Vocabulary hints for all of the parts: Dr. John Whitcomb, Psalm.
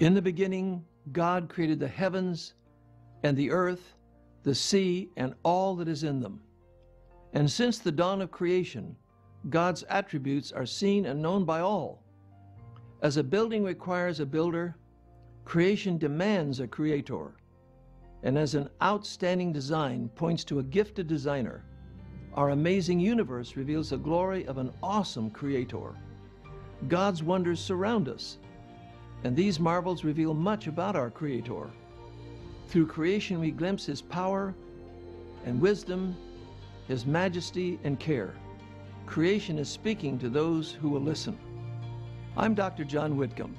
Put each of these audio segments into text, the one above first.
In the beginning, God created the heavens and the earth, the sea, and all that is in them. And since the dawn of creation, God's attributes are seen and known by all. As a building requires a builder, creation demands a creator. And as an outstanding design points to a gifted designer, our amazing universe reveals the glory of an awesome creator. God's wonders surround us, and these marvels reveal much about our creator. Through creation, we glimpse his power and wisdom, his majesty and care. Creation is speaking to those who will listen. I'm Dr. John Whitcomb.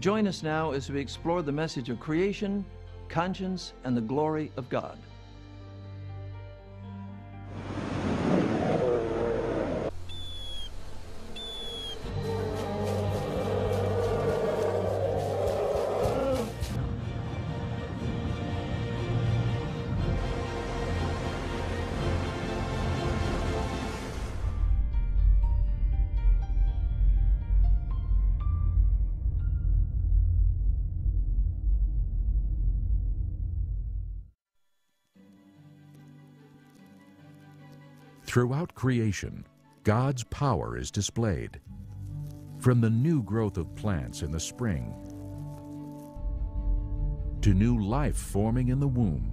Join us now as we explore the message of creation, conscience, and the glory of God. Throughout creation, God's power is displayed, from the new growth of plants in the spring, to new life forming in the womb.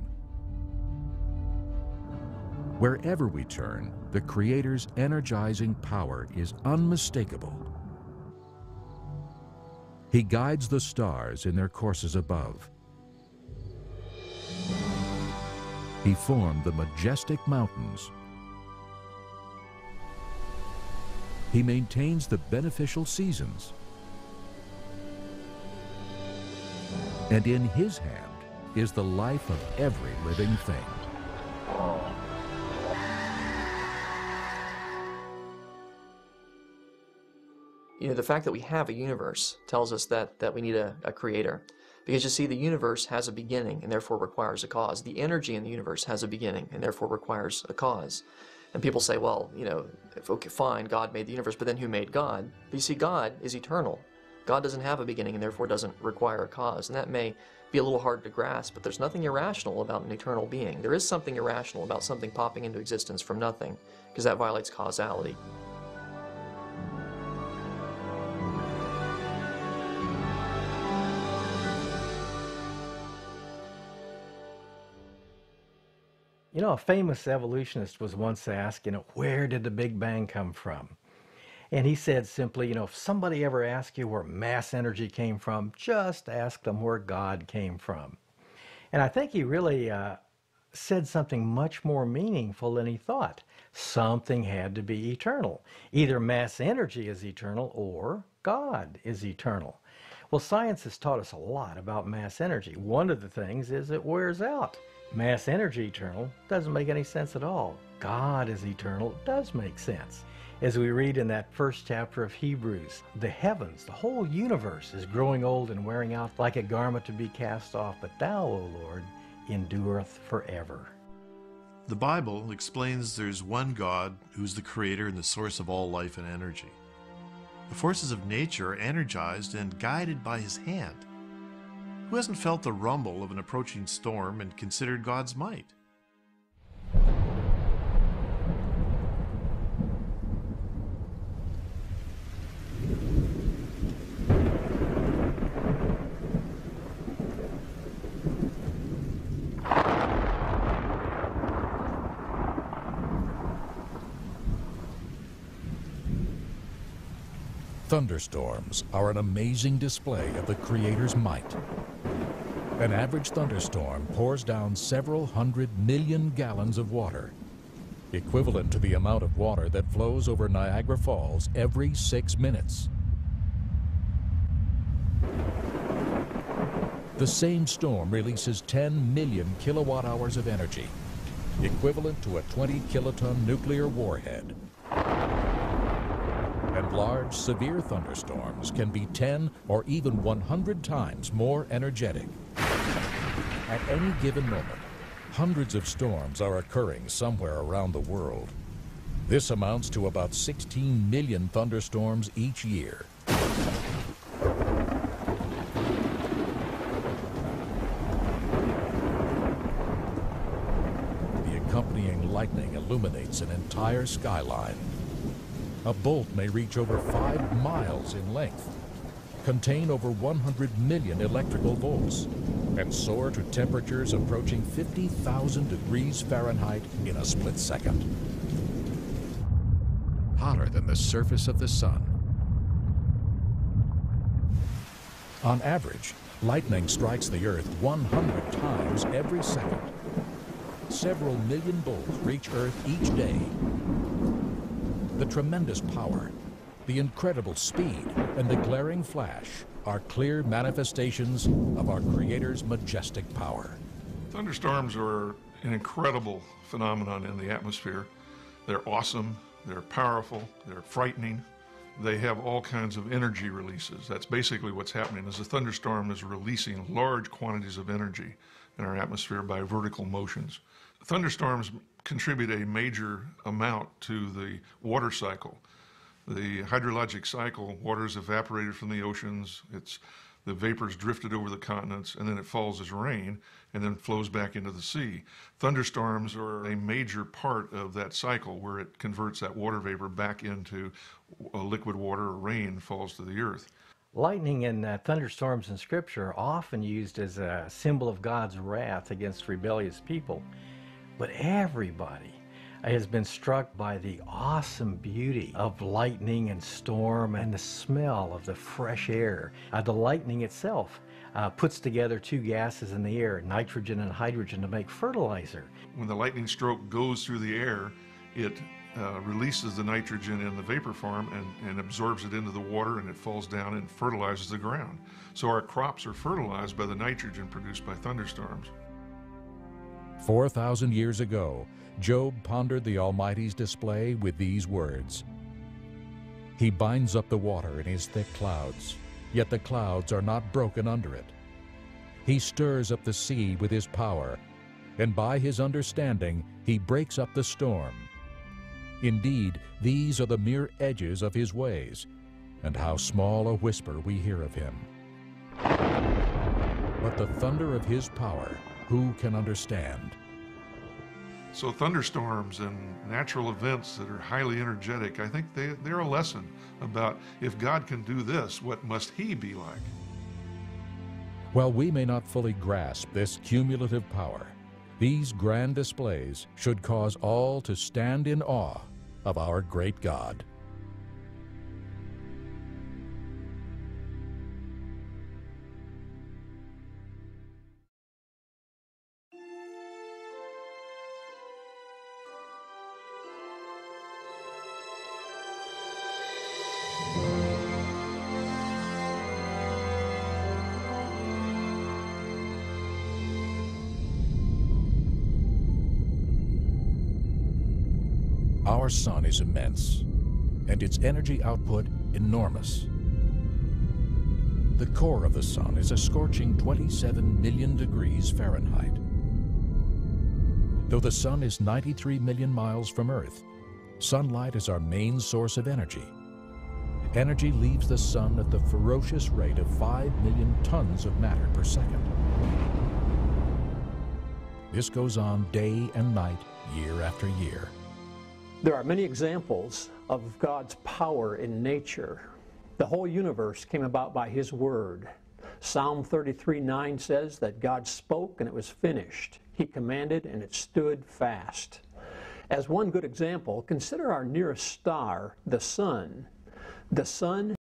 Wherever we turn, the Creator's energizing power is unmistakable. He guides the stars in their courses above. He formed the majestic mountains. He maintains the beneficial seasons. And in his hand is the life of every living thing. You know, the fact that we have a universe tells us that we need a creator. Because you see, the universe has a beginning and therefore requires a cause. The energy in the universe has a beginning and therefore requires a cause. And people say, well, you know, okay, fine, God made the universe, but then who made God? But you see, God is eternal. God doesn't have a beginning and therefore doesn't require a cause. And that may be a little hard to grasp, but there's nothing irrational about an eternal being. There is something irrational about something popping into existence from nothing, because that violates causality. You know, a famous evolutionist was once asked, you know, where did the Big Bang come from? And he said simply, you know, if somebody ever asks you where mass energy came from, just ask them where God came from. And I think he really said something much more meaningful than he thought. Something had to be eternal. Either mass energy is eternal or God is eternal. Well, science has taught us a lot about mass energy. One of the things is it wears out. Mass energy eternal doesn't make any sense at all. God is eternal, it does make sense. As we read in that first chapter of Hebrews, the heavens, the whole universe is growing old and wearing out like a garment to be cast off, but thou, O Lord, endureth forever. The Bible explains there's one God who's the creator and the source of all life and energy. The forces of nature are energized and guided by his hand. Who hasn't felt the rumble of an approaching storm and considered God's might? Thunderstorms are an amazing display of the Creator's might. An average thunderstorm pours down several 100 million gallons of water, equivalent to the amount of water that flows over Niagara Falls every 6 minutes. The same storm releases 10 million kilowatt hours of energy, equivalent to a 20 kiloton nuclear warhead. And large, severe thunderstorms can be 10 or even 100 times more energetic. At any given moment, hundreds of storms are occurring somewhere around the world. This amounts to about 16 million thunderstorms each year. lightning illuminates an entire skyline. A bolt may reach over 5 miles in length, contain over 100 million electrical volts, and soar to temperatures approaching 50,000 degrees Fahrenheit in a split second. Hotter than the surface of the sun. On average, lightning strikes the Earth 100 times every second. Several million bolts reach Earth each day. The tremendous power, the incredible speed, and the glaring flash are clear manifestations of our Creator's majestic power. Thunderstorms are an incredible phenomenon in the atmosphere. They're awesome, they're powerful, they're frightening. They have all kinds of energy releases. That's basically what's happening, is a thunderstorm is releasing large quantities of energy in our atmosphere by vertical motions. Thunderstorms contribute a major amount to the water cycle. The hydrologic cycle, water's evaporated from the oceans, the vapor's drifted over the continents, and then it falls as rain and then flows back into the sea. Thunderstorms are a major part of that cycle where it converts that water vapor back into liquid water or rain falls to the earth. Lightning and thunderstorms in Scripture are often used as a symbol of God's wrath against rebellious people, but everybody has been struck by the awesome beauty of lightning and storm and the smell of the fresh air. The lightning itself puts together two gases in the air, nitrogen and hydrogen, to make fertilizer. When the lightning stroke goes through the air, it releases the nitrogen in the vapor form and absorbs it into the water, and it falls down and fertilizes the ground. So our crops are fertilized by the nitrogen produced by thunderstorms. 4,000 years ago, Job pondered the Almighty's display with these words. He binds up the water in his thick clouds, yet the clouds are not broken under it. He stirs up the sea with his power, and by his understanding he breaks up the storm. Indeed, these are the mere edges of his ways, and how small a whisper we hear of him. But the thunder of his power, who can understand? So thunderstorms and natural events that are highly energetic, I think they're a lesson about, if God can do this, what must he be like? While we may not fully grasp this cumulative power, these grand displays should cause all to stand in awe of our great God. Our sun is immense, and its energy output enormous. The core of the sun is a scorching 27 million degrees Fahrenheit. Though the sun is 93 million miles from Earth, sunlight is our main source of energy. Energy leaves the sun at the ferocious rate of 5 million tons of matter per second. This goes on day and night, year after year. There are many examples of God's power in nature. The whole universe came about by his word. Psalm 33:9 says that God spoke and it was finished. He commanded and it stood fast. As one good example, consider our nearest star, the sun. The sun